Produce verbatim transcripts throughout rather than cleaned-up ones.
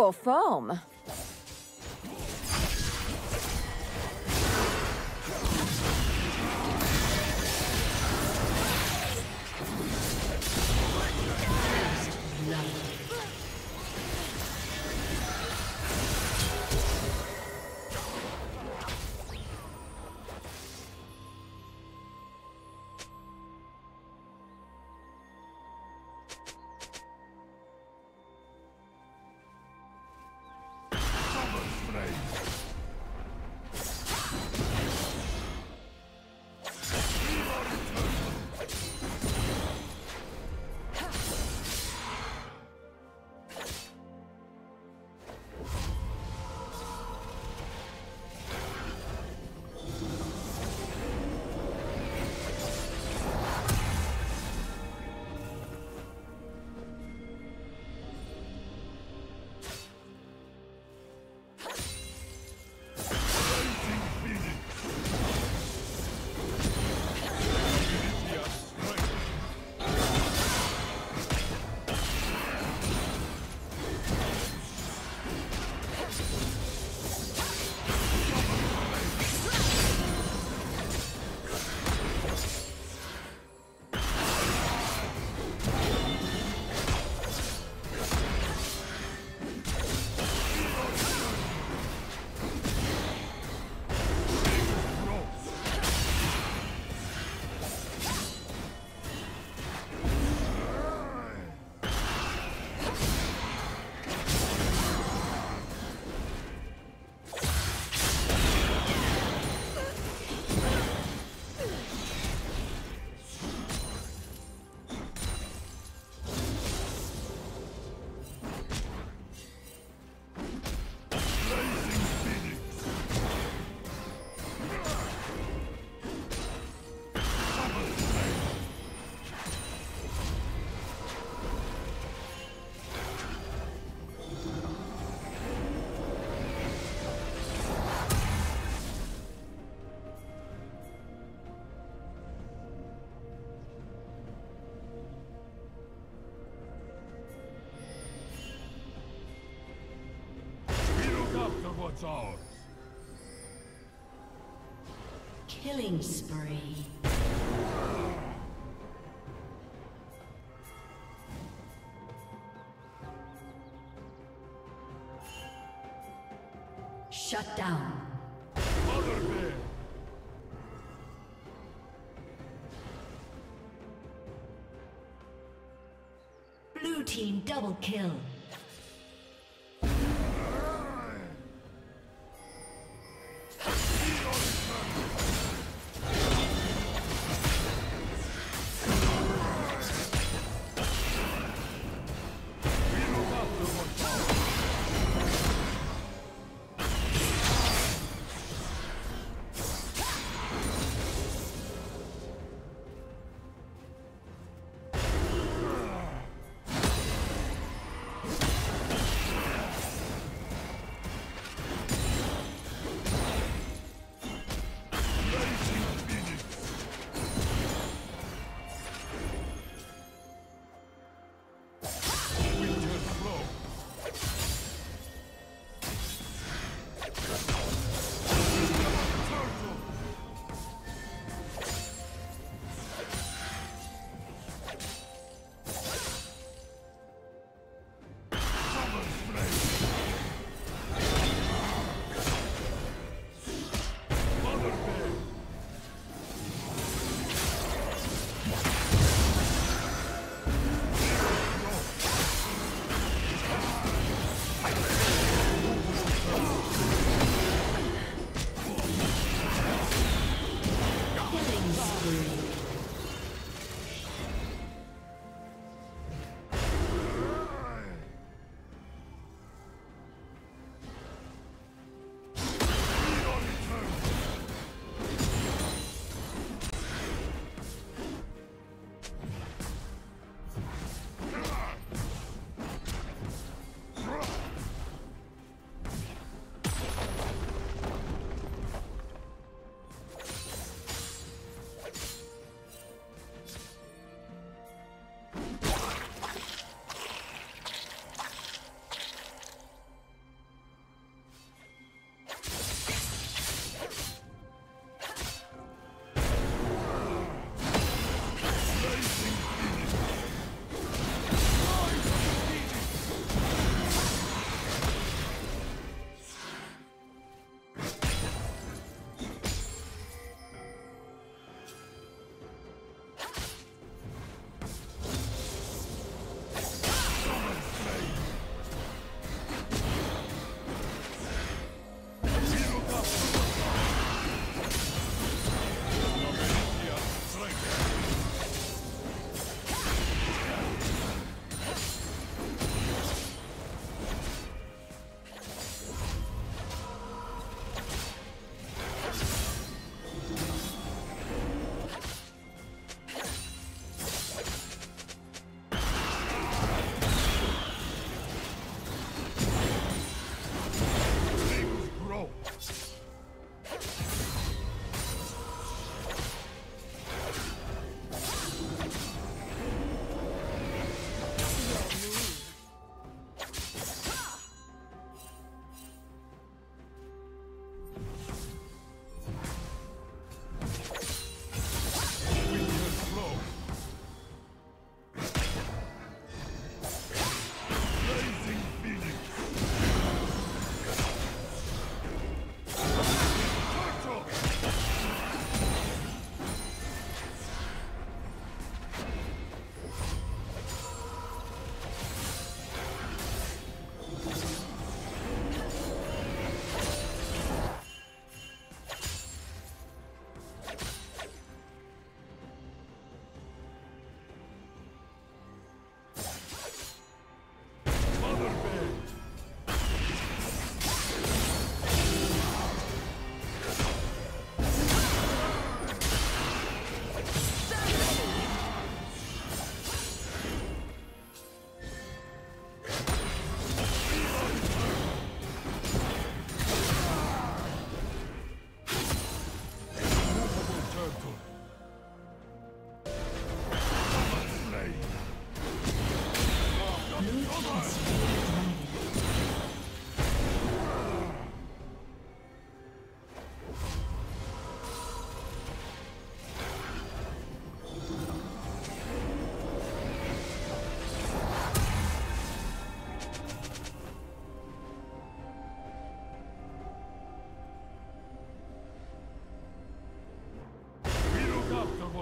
cool foam. Ours. Killing spree. Shut down. Blue team double kill.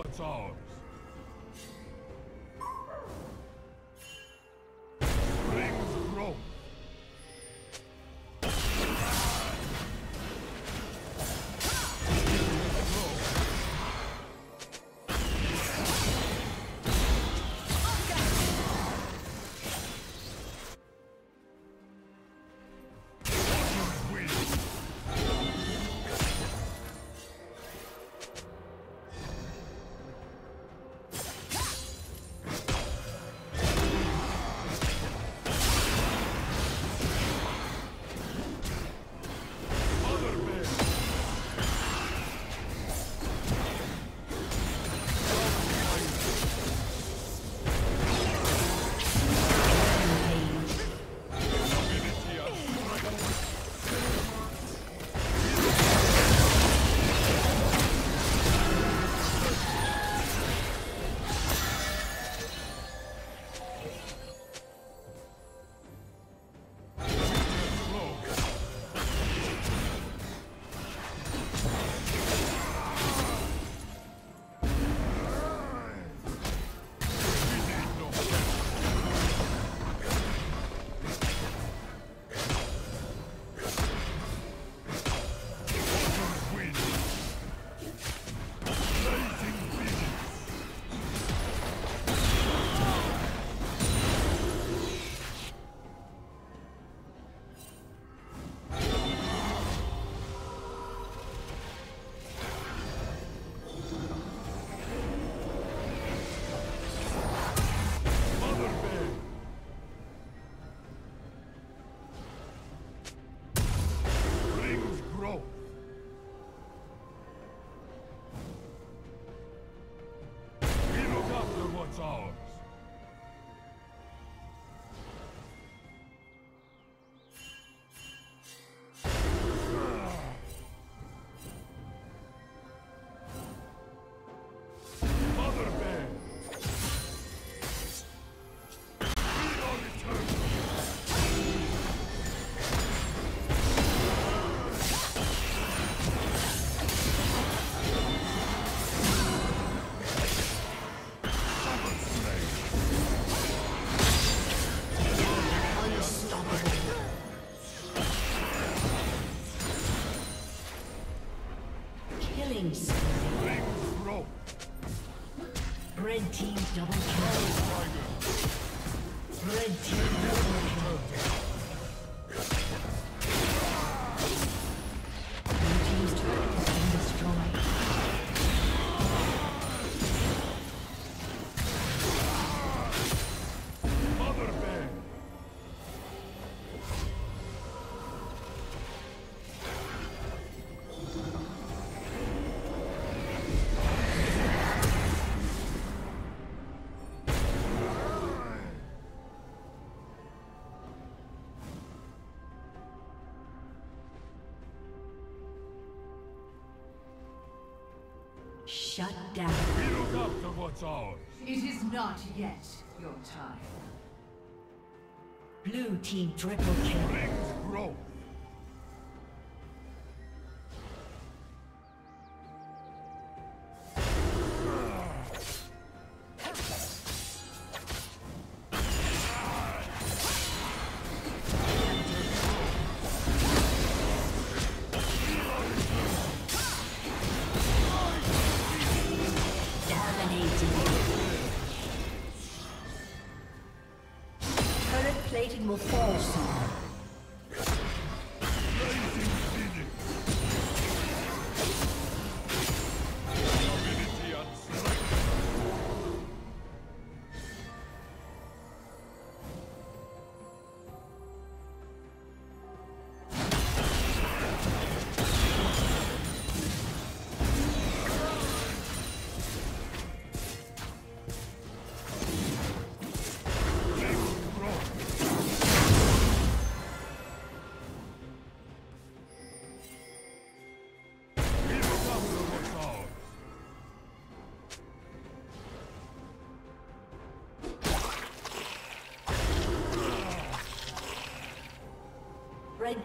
What's ours. Rings of Rome. Red team double kill. Red team double kill. Shut down. We look up to what's ours. It is not yet your time. Blue team triple kill. Rings grow. Plating will fall soon. Let's go. Red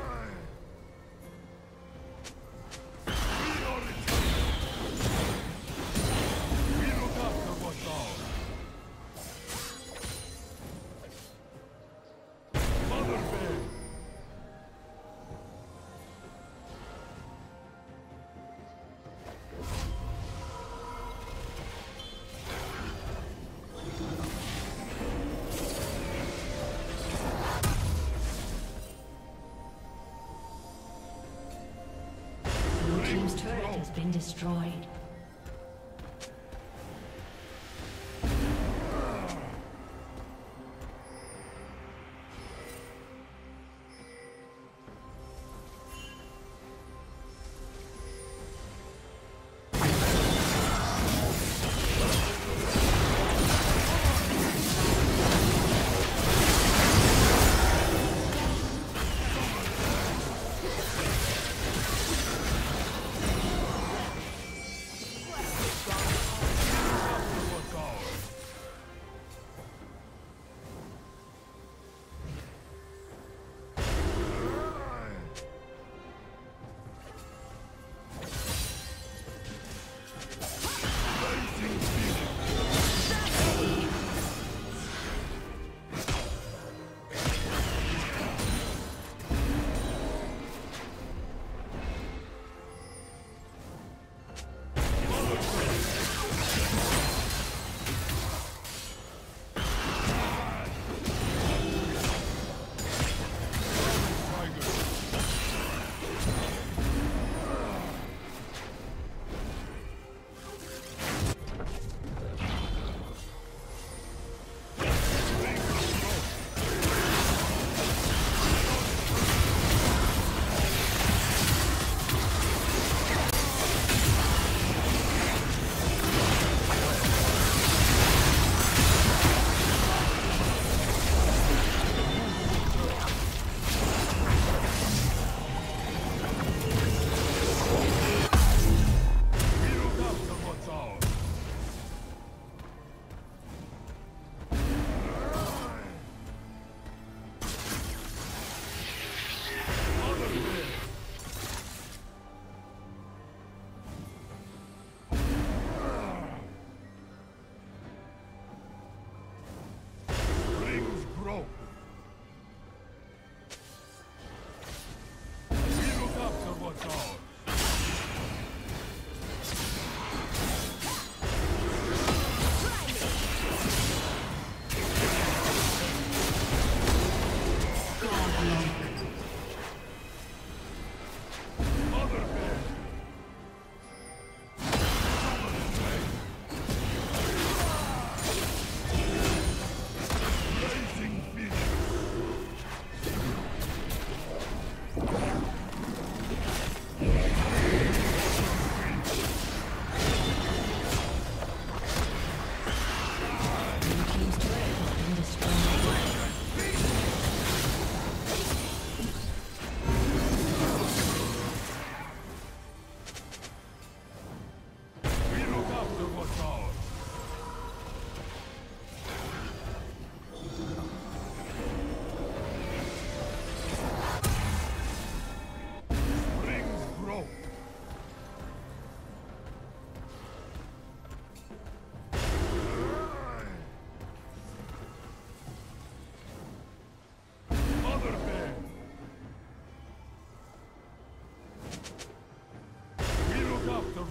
Been destroyed.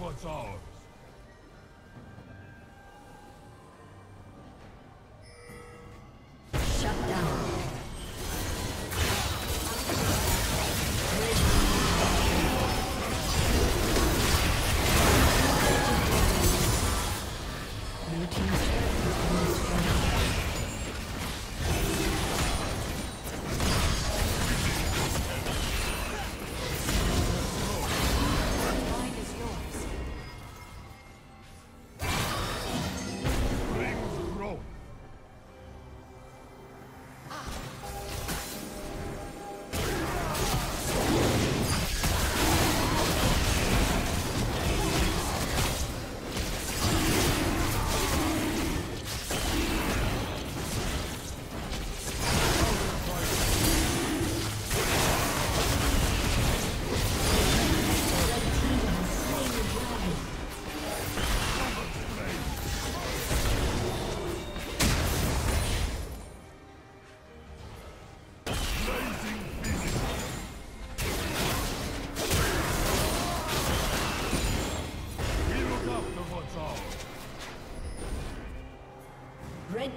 What's ours? Shut down. Blue team's turret has been destroyed. Red